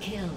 kill.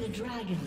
The dragon.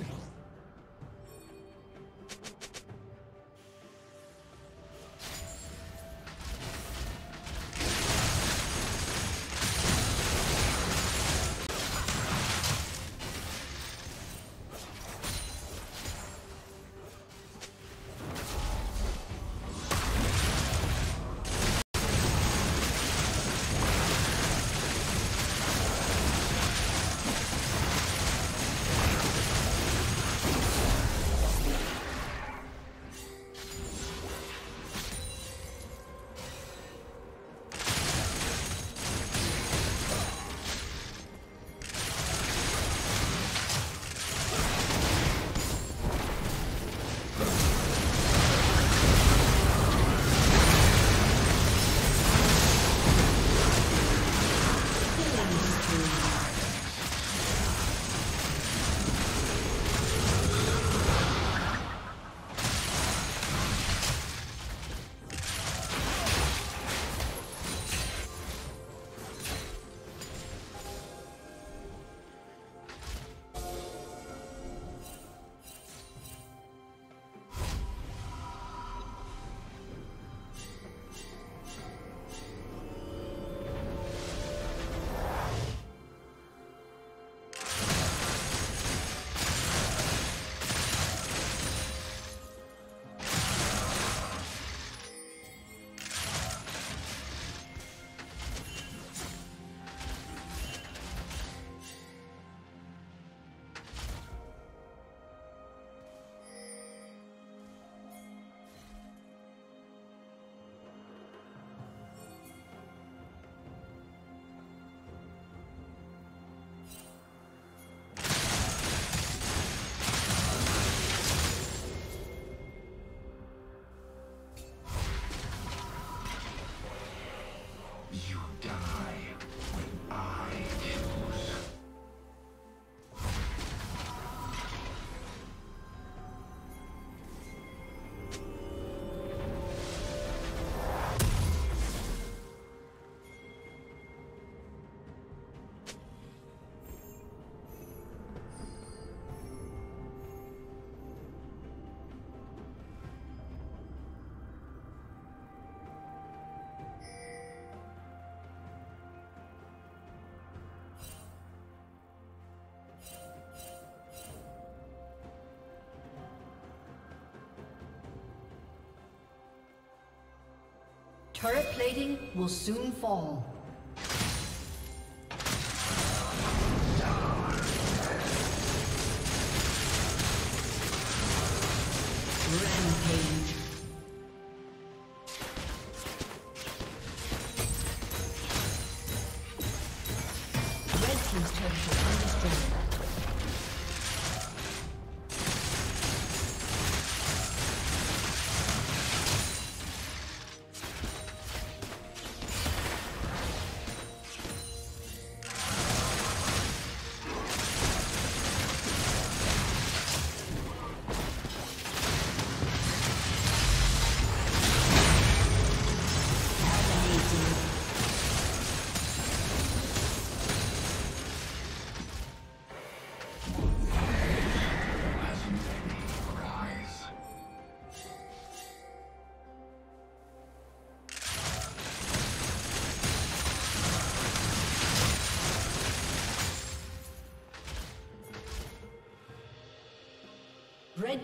Turret plating will soon fall. Rampage. Red team's turret is undestroyed. Red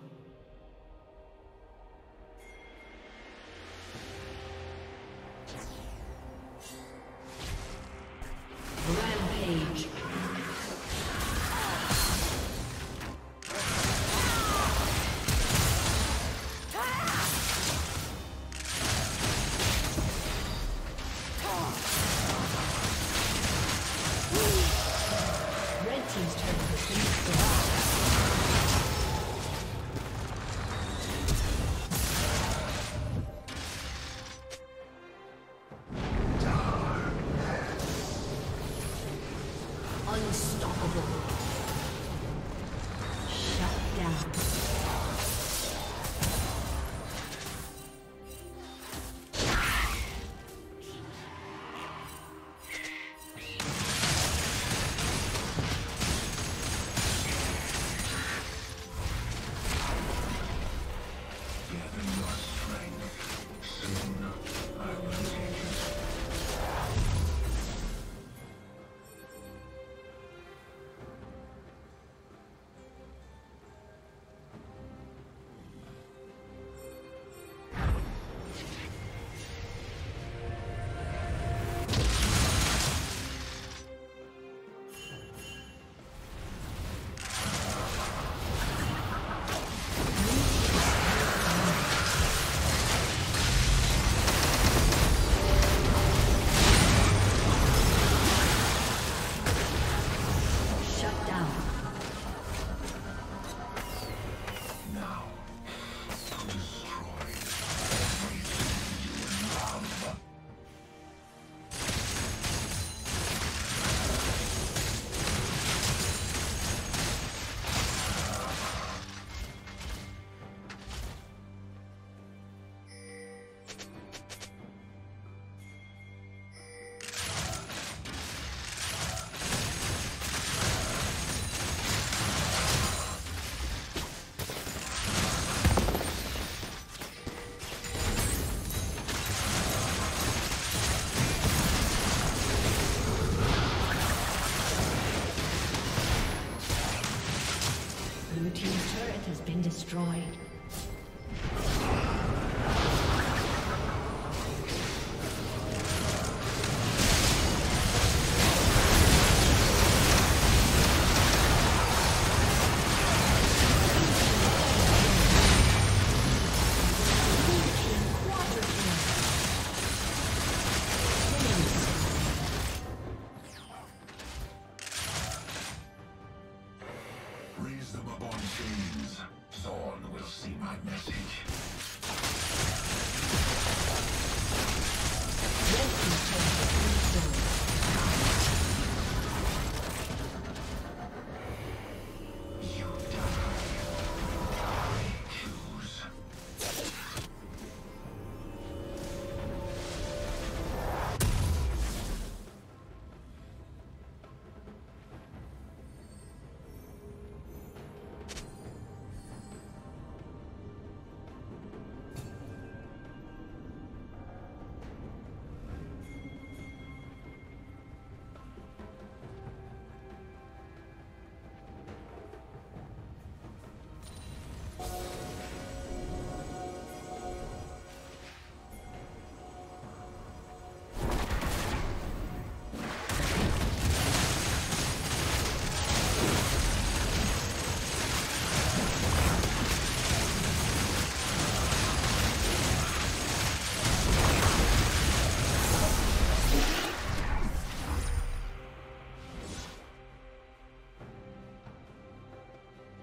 turret has been destroyed. Destroyed.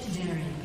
Legendary.